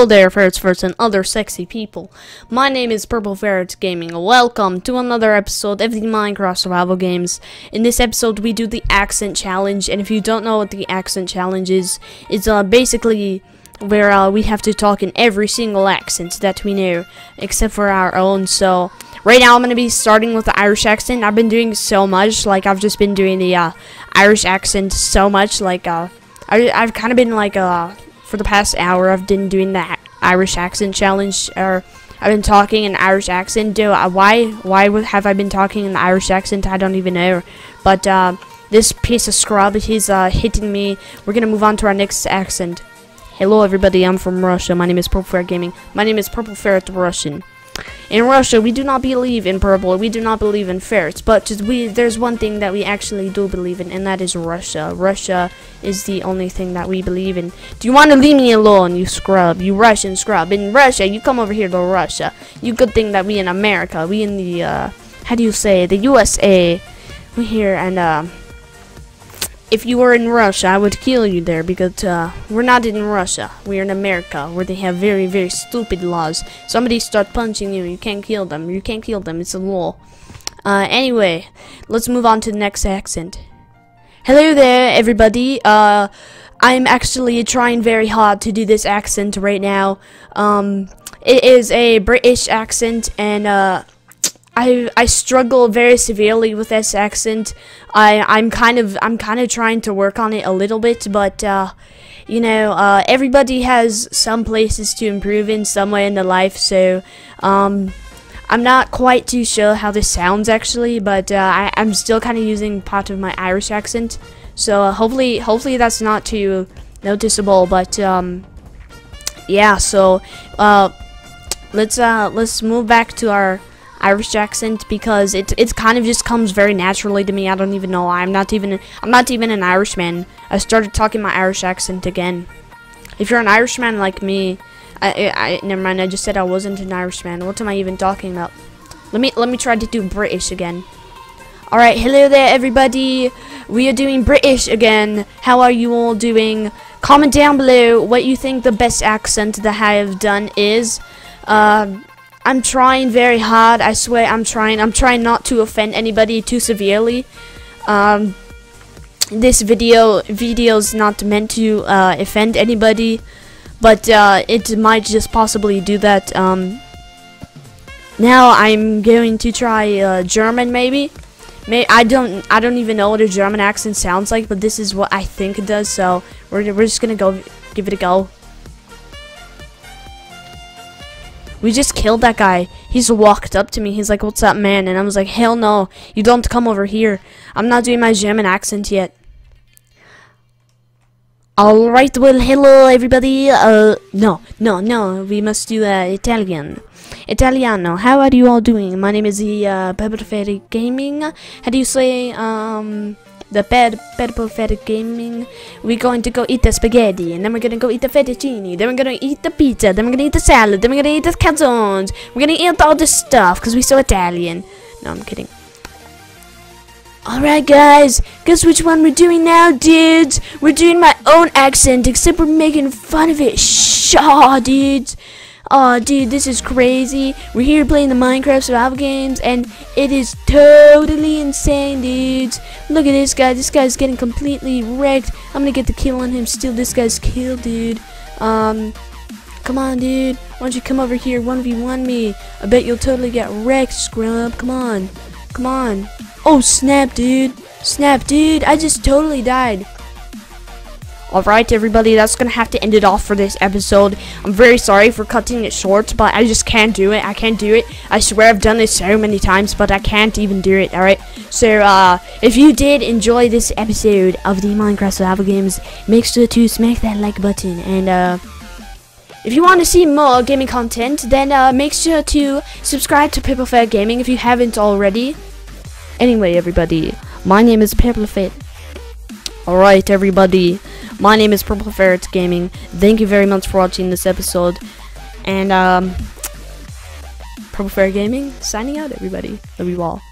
Hello there, ferrets, ferrets, and other sexy people. My name is Purple Ferret Gaming. Welcome to another episode of the Minecraft Survival Games. In this episode, we do the accent challenge, and if you don't know what the accent challenge is, it's basically where we have to talk in every single accent that we know, except for our own. So right now I'm gonna be starting with the Irish accent. I've been doing so much, like I've just been doing the Irish accent so much, like I've kind of been like for the past hour, I've been doing the Irish accent challenge, or I've been talking in Irish accent. Why have I been talking in the Irish accent? I don't even know. But this piece of scrub, he's hitting me. We're gonna move on to our next accent. Hello, everybody. I'm from Russia. My name is Purple Ferret Gaming. My name is Purple Ferret Russian. In Russia, we do not believe in purple. We do not believe in ferrets. But there's one thing that we actually do believe in, and that is Russia. Russia is the only thing that we believe in. Do you want to leave me alone, you scrub? You Russian scrub. In Russia, you come over here to Russia. You good thing that we in America. We in the, how do you say, the USA. We here, and, if you were in Russia, I would kill you there, because we're not in Russia. We're in America, where they have very, very stupid laws. Somebody start punching you, you can't kill them. You can't kill them. It's a law. Anyway, let's move on to the next accent. Hello there, everybody. I'm actually trying very hard to do this accent right now. It is a British accent, and I struggle very severely with this accent. I'm kind of trying to work on it a little bit, but you know, everybody has some places to improve in somewhere in their life. So I'm not quite too sure how this sounds actually, but I'm still kind of using part of my Irish accent. So hopefully that's not too noticeable. But yeah, so let's move back to our Irish accent, because it kind of just comes very naturally to me. I don't even know why. I'm not even an Irishman. I started talking my Irish accent again. If you're an Irishman like me, I never mind. I just said I wasn't an Irishman. What am I even talking about? Let me try to do British again. All right, hello there, everybody. We are doing British again. How are you all doing? Comment down below what you think the best accent that I have done is. I'm trying very hard, I swear. I'm trying not to offend anybody too severely. This video's not meant to offend anybody, but it might just possibly do that. Now I'm going to try German, maybe. I don't even know what a German accent sounds like, but this is what I think it does, so we're just gonna go give it a go. We just killed that guy. He's walked up to me. He's like, "What's up, man?" And I was like, "Hell no, you don't come over here." I'm not doing my German accent yet. All right, well, hello everybody. No, we must do Italian. Italiano. How are you all doing? My name is the Purple Ferret Gaming. How do you say the Purple Ferret Gaming? We're going to go eat the spaghetti, and then we're gonna go eat the fettuccine, then we're gonna eat the pizza, then we're gonna eat the salad, then we're gonna eat the calzones. We're gonna eat all this stuff because we're so Italian. No, I'm kidding. Alright guys, guess which one we're doing now, dudes? We're doing my own accent, except we're making fun of it. Shaw, dudes. Aw, dude, this is crazy. We're here playing the Minecraft Survival Games, and it is totally insane, dudes. Look at this guy. This guy's getting completely wrecked. I'm gonna get the kill on him. Steal this guy's kill, dude. Come on, dude. Why don't you come over here, 1v1 me? I bet you'll totally get wrecked, scrub. Come on. Come on. Oh, snap, dude. Snap, dude. I just totally died. Alright everybody, that's gonna have to end it off for this episode. I'm very sorry for cutting it short, but I just can't do it. I can't do it. I swear I've done this so many times, but I can't even do it, alright? So, if you did enjoy this episode of the Minecraft Survival Games, make sure to smack that like button, and, if you want to see more gaming content, then, make sure to subscribe to Purple Ferret Gaming if you haven't already. Anyway, everybody, my name is Purple Ferret. Alright everybody, my name is Purple Ferret Gaming. Thank you very much for watching this episode, and Purple Ferret Gaming signing out, everybody. Love you all.